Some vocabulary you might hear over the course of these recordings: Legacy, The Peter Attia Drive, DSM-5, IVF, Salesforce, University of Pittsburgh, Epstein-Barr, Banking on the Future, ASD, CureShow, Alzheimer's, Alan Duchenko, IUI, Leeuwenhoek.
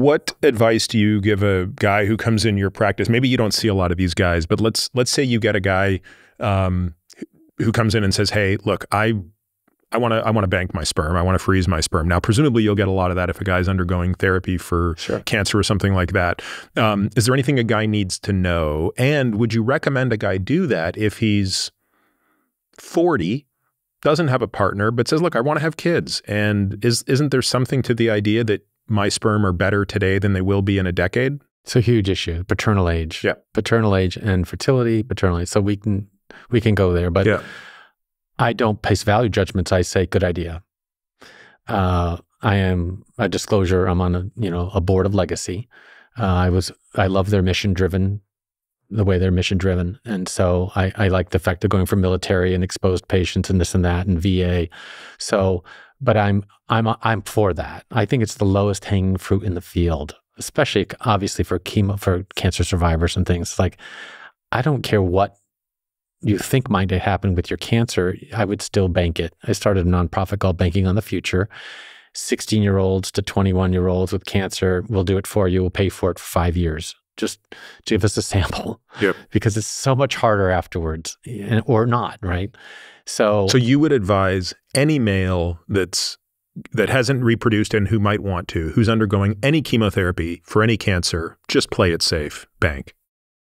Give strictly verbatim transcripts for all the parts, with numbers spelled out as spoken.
What advice do you give a guy who comes in your practice? Maybe you don't see a lot of these guys, but let's let's say you get a guy um, who comes in and says, "Hey, look, I I want to I want to bank my sperm. I want to freeze my sperm." Now, presumably, you'll get a lot of that if a guy's undergoing therapy for sure. cancer or something like that. Um, is there anything a guy needs to know? And would you recommend a guy do that if he's forty? Doesn't have a partner, but says, look, I want to have kids. And is, isn't there something to the idea that my sperm are better today than they will be in a decade? It's a huge issue, paternal age. Yeah. Paternal age and fertility, paternal age. So we can, we can go there, but yeah. I don't place value judgments. I say, good idea. Uh, I am a disclosure. I'm on a, you know, a board of Legacy. Uh, I was, I love their mission driven the way they're mission driven. And so I, I like the fact they're going for military and exposed patients and this and that and V A. So, but I'm, I'm, I'm for that. I think it's the lowest hanging fruit in the field, especially obviously for chemo, for cancer survivors and things. Like, I don't care what you think might happen with your cancer. I would still bank it. I started a nonprofit called Banking on the Future. sixteen year olds to twenty-one year olds with cancer. We'll do it for you. We'll pay for it for five years. Just give us a sample, yep. because it's so much harder afterwards, and, or not, right? So, so you would advise any male that's that hasn't reproduced and who might want to, who's undergoing any chemotherapy for any cancer, just play it safe, bank.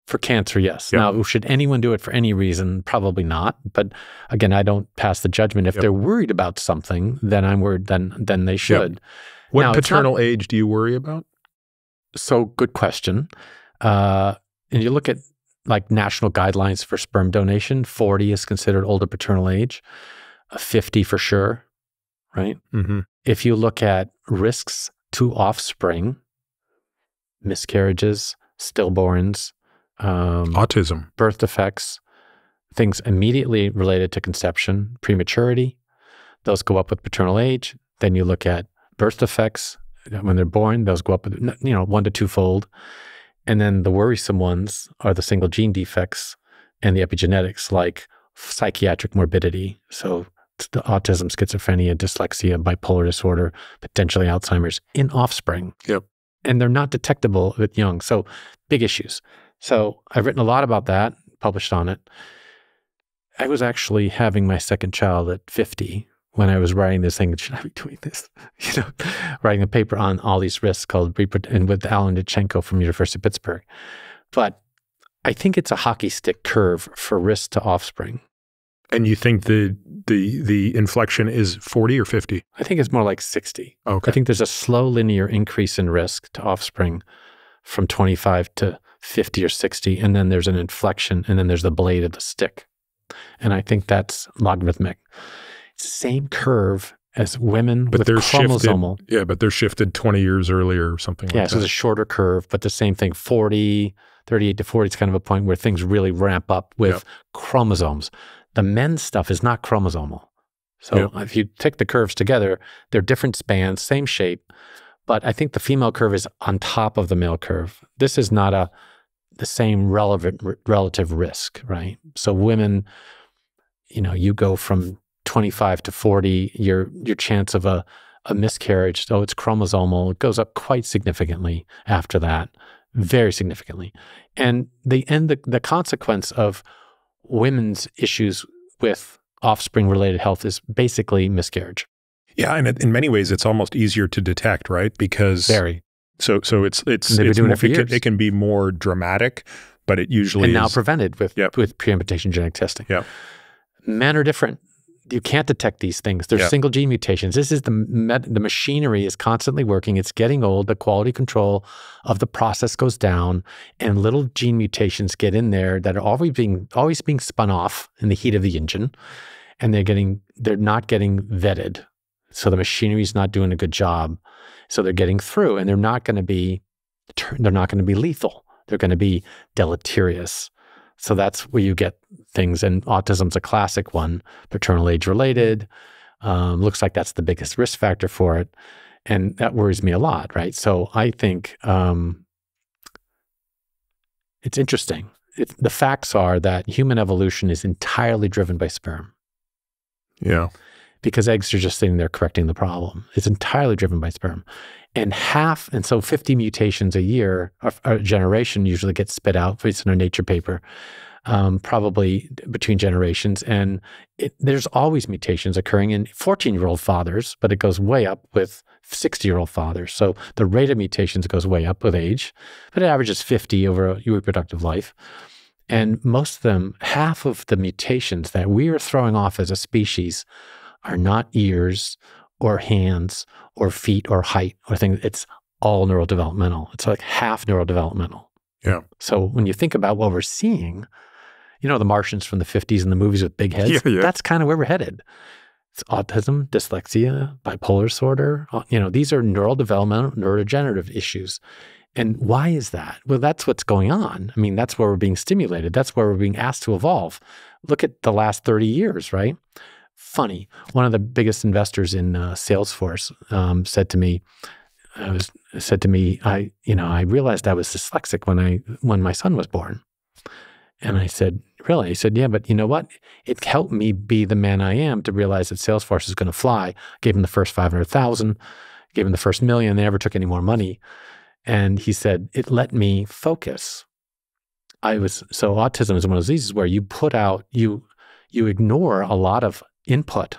For cancer, yes. Yep. Now, should anyone do it for any reason? Probably not. But again, I don't pass the judgment. If yep. they're worried about something, then I'm worried. Then then they should. Yep. What now, paternal age do you worry about? So, good question. Uh, and you look at like national guidelines for sperm donation, forty is considered older paternal age, fifty for sure, right? Mm-hmm. If you look at risks to offspring, miscarriages, stillborns, um, autism, birth defects, things immediately related to conception, prematurity, those go up with paternal age. Then you look at birth defects when they're born; those go up, with, you know, one to twofold. And then the worrisome ones are the single gene defects and the epigenetics, like psychiatric morbidity. So the autism, schizophrenia, dyslexia, bipolar disorder, potentially Alzheimer's in offspring. Yep. And they're not detectable at young. So big issues. So I've written a lot about that, published on it. I was actually having my second child at fifty when I was writing this thing. Should I be doing this? You know, writing a paper on all these risks called, and with Alan Duchenko from University of Pittsburgh. But I think it's a hockey stick curve for risk to offspring. And you think the, the, the inflection is forty or fifty? I think it's more like sixty. Okay. I think there's a slow linear increase in risk to offspring from twenty-five to fifty or sixty. And then there's an inflection, and then there's the blade of the stick. And I think that's logarithmic. Same curve as women but with they're chromosomal. Shifted, yeah, but they're shifted twenty years earlier or something like yeah, that. Yeah, so it's a shorter curve, but the same thing, forty, thirty-eight to forty is kind of a point where things really ramp up with yep. chromosomes. The men's stuff is not chromosomal. So yep. if you take the curves together, they're different spans, same shape, but I think the female curve is on top of the male curve. This is not a the same relevant relative risk, right? So women, you know, you go from twenty-five to forty, your your chance of a, a miscarriage, though it's chromosomal, it goes up quite significantly after that, very significantly. And the and the, the consequence of women's issues with offspring-related health is basically miscarriage. Yeah, and in many ways, it's almost easier to detect, right? Because very so so it's it's, it's doing more, it, can, it can be more dramatic, but it usually and now is, prevented with yep. with pre-implantation genetic testing. Yeah, men are different. You can't detect these things. They're yeah. single gene mutations. This is the, the machinery is constantly working. It's getting old. The quality control of the process goes down, and little gene mutations get in there that are always being, always being spun off in the heat of the engine, and they're getting, they're not getting vetted. So the machinery is not doing a good job. So they're getting through, and they're not going to be, they're not going to be lethal. They're going to be deleterious. So that's where you get things, and autism's a classic one, paternal age related. Um, looks like that's the biggest risk factor for it, and that worries me a lot, right? So I think um, it's interesting. It's, the facts are that human evolution is entirely driven by sperm. Yeah. because eggs are just sitting there correcting the problem. It's entirely driven by sperm. And half, and so fifty mutations a year, or, or a generation usually gets spit out, it's in our Nature paper, um, probably between generations. And it, there's always mutations occurring in fourteen-year-old fathers, but it goes way up with sixty-year-old fathers. So the rate of mutations goes way up with age, but it averages fifty over your reproductive life. And most of them, half of the mutations that we are throwing off as a species are not ears or hands or feet or height or things. It's all neurodevelopmental. It's like half neurodevelopmental. Yeah. So when you think about what we're seeing, you know, the Martians from the fifties and the movies with big heads, yeah, yeah. that's kind of where we're headed. It's autism, dyslexia, bipolar disorder. You know, these are neurodevelopmental, neurodegenerative issues. And why is that? Well, that's what's going on. I mean, that's where we're being stimulated. That's where we're being asked to evolve. Look at the last thirty years, right? Funny. One of the biggest investors in uh, Salesforce um, said to me, I was, said to me, I, you know, I realized I was dyslexic when I, when my son was born. And I said, really? He said, yeah, but you know what? It helped me be the man I am to realize that Salesforce is going to fly. I gave him the first five hundred thousand, gave him the first million. They never took any more money. And he said, it let me focus. I was, so autism is one of those diseases where you put out, you, you ignore a lot of input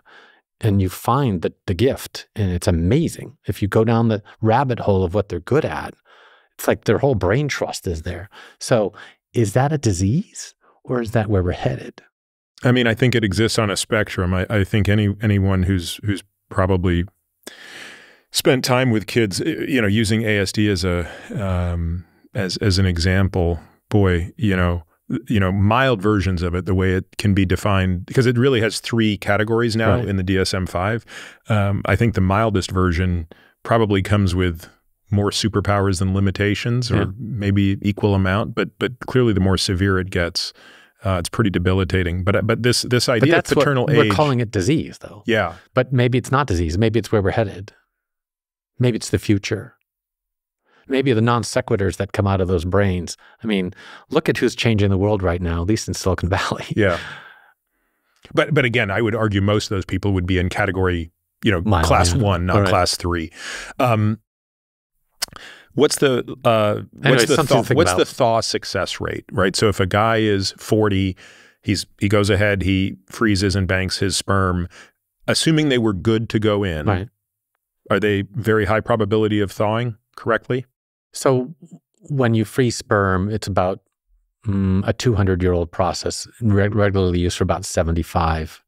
and you find the, the gift. And it's amazing. If you go down the rabbit hole of what they're good at, it's like their whole brain trust is there. So is that a disease or is that where we're headed? I mean, I think it exists on a spectrum. I, I think any, anyone who's, who's probably spent time with kids, you know, using A S D as a um, as as an example. Boy, you know, you know, mild versions of it, the way it can be defined, because it really has three categories now right. in the D S M five. Um, I think the mildest version probably comes with more superpowers than limitations, or yeah. maybe equal amount. But but clearly, the more severe it gets, uh, it's pretty debilitating. But but this this idea of paternal age, we're calling it disease, though. Yeah, but maybe it's not disease. Maybe it's where we're headed. Maybe it's the future. Maybe the non sequiturs that come out of those brains. I mean, look at who's changing the world right now, at least in Silicon Valley. Yeah. But but again, I would argue most of those people would be in category, you know, Mild, class yeah. one, not right. class three. Um, what's the uh, what's, anyway, the, thaw, what's the thaw success rate, right? So if a guy is forty, he's he goes ahead, he freezes and banks his sperm, assuming they were good to go in. Right. Are they very high probability of thawing correctly? So when you freeze sperm, it's about mm, a two hundred year old process, re regularly used for about seventy-five.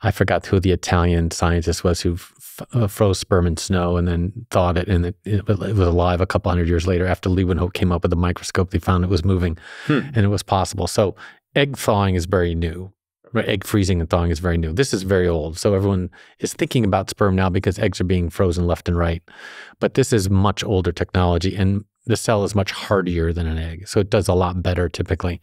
I forgot who the Italian scientist was who f uh, froze sperm in snow and then thawed it, and it, it, it was alive a couple hundred years later. After Leeuwenhoek came up with the microscope, they found it was moving hmm. and it was possible. So egg thawing is very new. Egg freezing and thawing is very new. This is very old. So everyone is thinking about sperm now because eggs are being frozen left and right. But this is much older technology, and the cell is much hardier than an egg. So it does a lot better typically.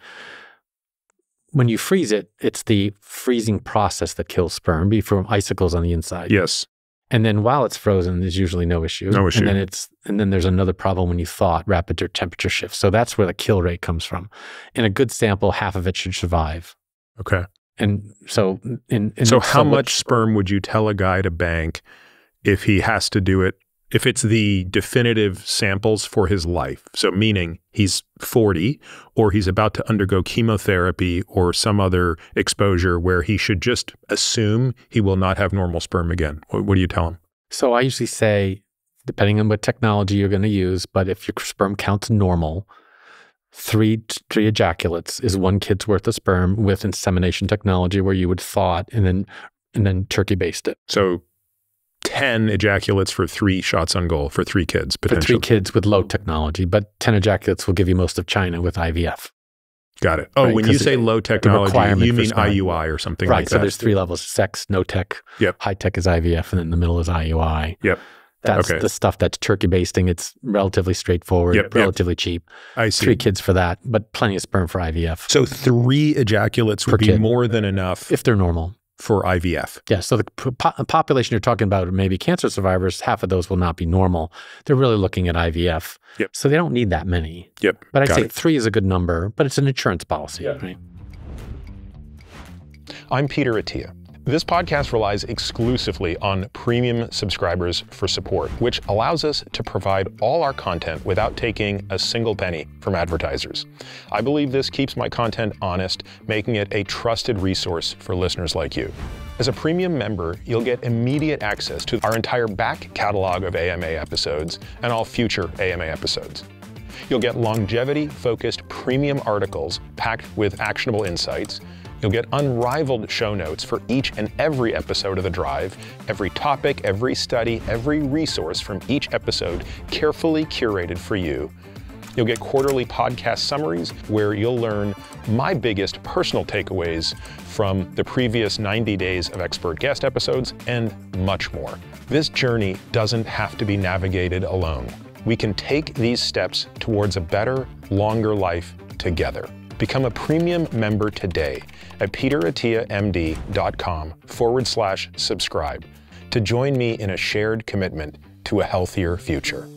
When you freeze it, it's the freezing process that kills sperm, from icicles on the inside. Yes. And then while it's frozen, there's usually no issue. No issue. And then, it's, and then there's another problem when you thaw it, rapid temperature shifts. So that's where the kill rate comes from. In a good sample, half of it should survive. Okay. And so, in, in so how much sperm would you tell a guy to bank if he has to do it, if it's the definitive samples for his life? So meaning he's forty or he's about to undergo chemotherapy or some other exposure where he should just assume he will not have normal sperm again. What, what do you tell him? So I usually say, depending on what technology you're going to use, but if your sperm count's normal, Three, three ejaculates is one kid's worth of sperm with insemination technology, where you would thaw it and then, and then turkey baste it. So ten ejaculates for three shots on goal for three kids, potentially. For three kids with low technology, but ten ejaculates will give you most of China with I V F. Got it. Oh, right? When you say low technology, you mean I U I or something right, like so that. Right, so there's three levels, sex, no tech, yep. high tech is I V F, and then the middle is I U I. Yep. That's okay. The stuff that's turkey basting. It's relatively straightforward, yep, relatively yep. cheap. I see. Three kids for that, but plenty of sperm for I V F. So three ejaculates would be kid. more than enough. If they're normal. For I V F. Yeah, so the po population you're talking about, maybe cancer survivors, half of those will not be normal. They're really looking at I V F. Yep. So they don't need that many. Yep. But I'd Got say it. three is a good number, but it's an insurance policy. Yeah. Right? I'm Peter Attia. This podcast relies exclusively on premium subscribers for support, which allows us to provide all our content without taking a single penny from advertisers. I believe this keeps my content honest, making it a trusted resource for listeners like you. As a premium member, you'll get immediate access to our entire back catalog of A M A episodes and all future A M A episodes. You'll get longevity-focused premium articles packed with actionable insights. You'll get unrivaled show notes for each and every episode of The Drive, every topic, every study, every resource from each episode carefully curated for you. You'll get quarterly podcast summaries where you'll learn my biggest personal takeaways from the previous ninety days of expert guest episodes and much more. This journey doesn't have to be navigated alone. We can take these steps towards a better, longer life together. Become a premium member today at peterattiamd.com forward slash subscribe to join me in a shared commitment to a healthier future.